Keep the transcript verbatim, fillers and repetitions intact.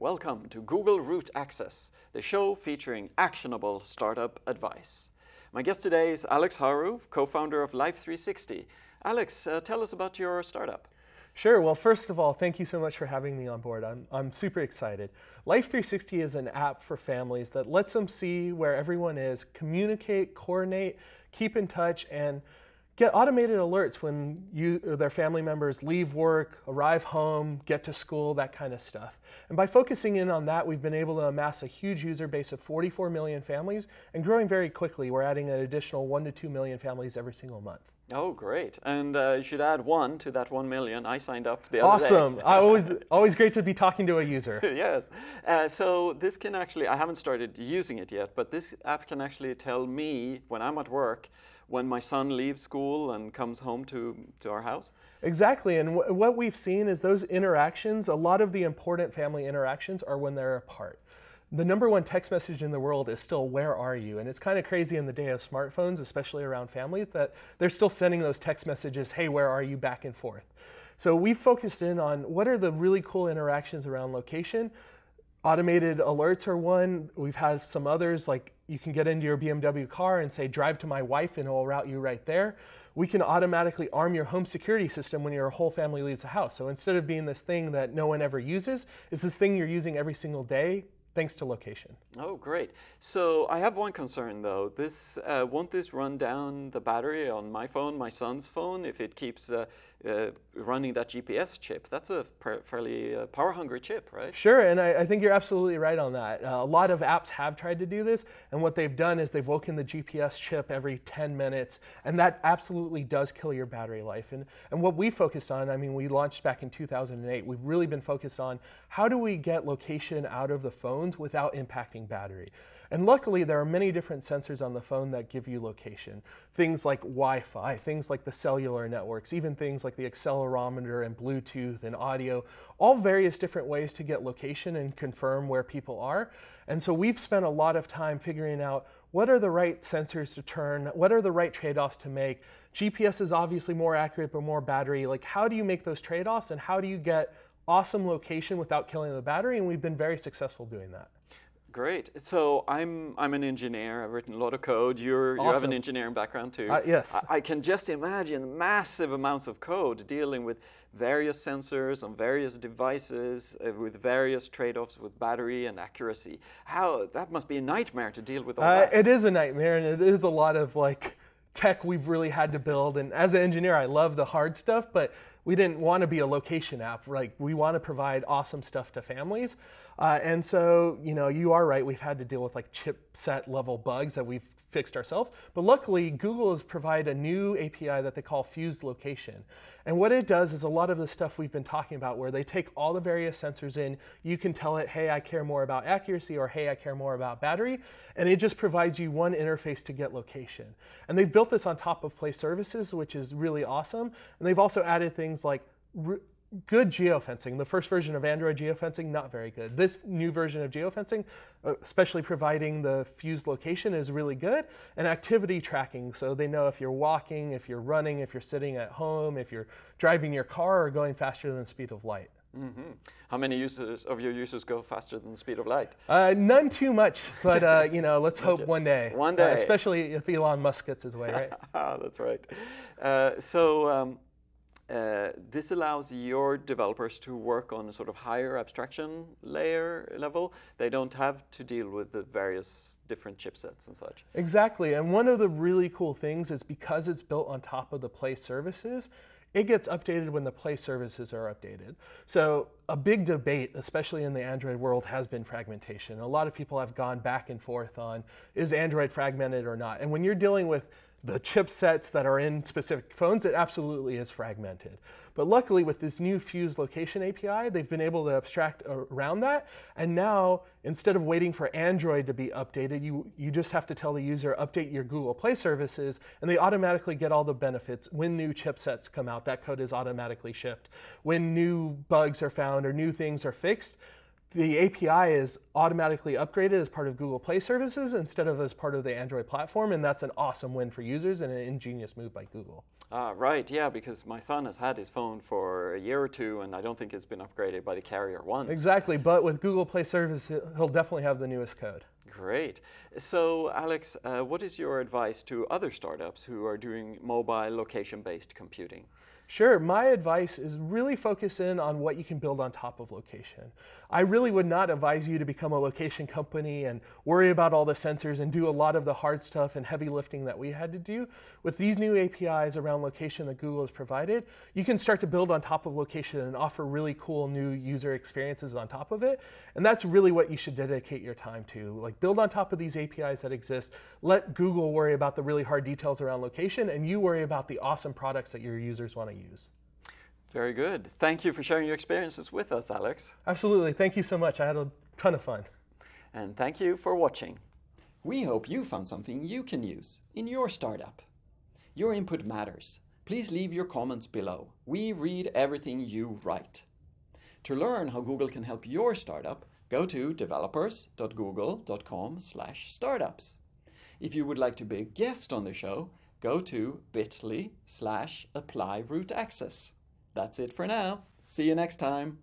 Welcome to Google Root Access, the show featuring actionable startup advice. My guest today is Alex Haro, co-founder of Life three sixty. Alex, uh, tell us about your startup. Sure. Well, first of all, thank you so much for having me on board. I'm, I'm super excited. Life three sixty is an app for families that lets them see where everyone is, communicate, coordinate, keep in touch, and get automated alerts when you or their family members leave work, arrive home, get to school, that kind of stuff. And by focusing in on that, we've been able to amass a huge user base of forty-four million families and growing very quickly. We're adding an additional one to two million families every single month. Oh, great. And uh, you should add one to that one million. I signed up the other awesome. day. Awesome. always, always great to be talking to a user. Yes. Uh, so this can actually, I haven't started using it yet, but this app can actually tell me when I'm at work, when my son leaves school and comes home to, to our house. Exactly. And w what we've seen is those interactions, a lot of the important family interactions are when they're apart. The number one text message in the world is still, where are you? And it's kind of crazy in the day of smartphones, especially around families, that they're still sending those text messages, hey, where are you, back and forth. So we focused in on what are the really cool interactions around location. Automated alerts are one. We've had some others, like you can get into your B M W car and say, drive to my wife, and it'll route you right there. We can automatically arm your home security system when your whole family leaves the house. So instead of being this thing that no one ever uses, it's this thing you're using every single day, thanks to location. Oh, great. So I have one concern, though. This uh, won't this run down the battery on my phone, my son's phone, if it keeps uh, uh, running that G P S chip? That's a fairly uh, power-hungry chip, right? Sure, and I, I think you're absolutely right on that. Uh, a lot of apps have tried to do this, and what they've done is they've woken the G P S chip every ten minutes, and that absolutely does kill your battery life. And, and what we focused on, I mean, we launched back in two thousand eight. We've really been focused on how do we get location out of the phone without impacting battery. And luckily, there are many different sensors on the phone that give you location. Things like Wi-Fi, things like the cellular networks, even things like the accelerometer and Bluetooth and audio, all various different ways to get location and confirm where people are. And so we've spent a lot of time figuring out what are the right sensors to turn, what are the right trade-offs to make. G P S is obviously more accurate, but more battery. Like, how do you make those trade-offs, and how do you get awesome location without killing the battery? And we've been very successful doing that. Great. So I'm I'm an engineer. I've written a lot of code. You're awesome. You have an engineering background too. Uh, yes. I, I can just imagine massive amounts of code dealing with various sensors on various devices uh, with various trade-offs with battery and accuracy. How that must be a nightmare to deal with all uh, that. It is a nightmare, and it is a lot of like tech we've really had to build. And as an engineer, I love the hard stuff, but we didn't want to be a location app. Like, we want to provide awesome stuff to families. Uh, and so, you know, you are right. We've had to deal with like chipset level bugs that we've fixed ourselves. But luckily, Google has provided a new A P I that they call Fused Location. And what it does is a lot of the stuff we've been talking about, where they take all the various sensors in, you can tell it, hey, I care more about accuracy, or hey, I care more about battery. And it just provides you one interface to get location. And they've built this on top of Play services, which is really awesome. And they've also added things like good geofencing. The first version of Android geofencing, not very good. This new version of geofencing, especially providing the fused location, is really good. And activity tracking, so they know if you're walking, if you're running, if you're sitting at home, if you're driving your car, or going faster than the speed of light. Mm-hmm. How many users of your users go faster than the speed of light? Uh, none too much, but uh, you know, let's hope one day. One day. Uh, especially if Elon Musk gets his way, right? That's right. Uh, so. Um, Uh, this allows your developers to work on a sort of higher abstraction layer level. They don't have to deal with the various different chipsets and such. Exactly. And one of the really cool things is because it's built on top of the Play services, it gets updated when the Play services are updated. So a big debate, especially in the Android world, has been fragmentation. A lot of people have gone back and forth on, is Android fragmented or not? And when you're dealing with the chipsets that are in specific phones, it absolutely is fragmented. But luckily, with this new Fused Location A P I, they've been able to abstract around that. And now, instead of waiting for Android to be updated, you, you just have to tell the user, update your Google Play services, and they automatically get all the benefits. When new chipsets come out, that code is automatically shipped. When new bugs are found or new things are fixed, the A P I is automatically upgraded as part of Google Play services instead of as part of the Android platform, and that's an awesome win for users and an ingenious move by Google. Uh, right, yeah, because my son has had his phone for a year or two, and I don't think it's been upgraded by the carrier once. Exactly, but with Google Play service, he'll definitely have the newest code. Great. So, Alex, uh, what is your advice to other startups who are doing mobile location-based computing? Sure. My advice is really focus in on what you can build on top of location. I really would not advise you to become a location company and worry about all the sensors and do a lot of the hard stuff and heavy lifting that we had to do. With these new A P Is around location that Google has provided, you can start to build on top of location and offer really cool new user experiences on top of it. And that's really what you should dedicate your time to. Like, build on top of these A P Is that exist. Let Google worry about the really hard details around location, and you worry about the awesome products that your users want to use. Very good. Thank you for sharing your experiences with us, Alex. Absolutely. Thank you so much. I had a ton of fun. And thank you for watching. We hope you found something you can use in your startup. Your input matters. Please leave your comments below. We read everything you write. To learn how Google can help your startup, go to developers dot google dot com slash startups. If you would like to be a guest on the show, go to bit.ly slash apply root access. That's it for now. See you next time.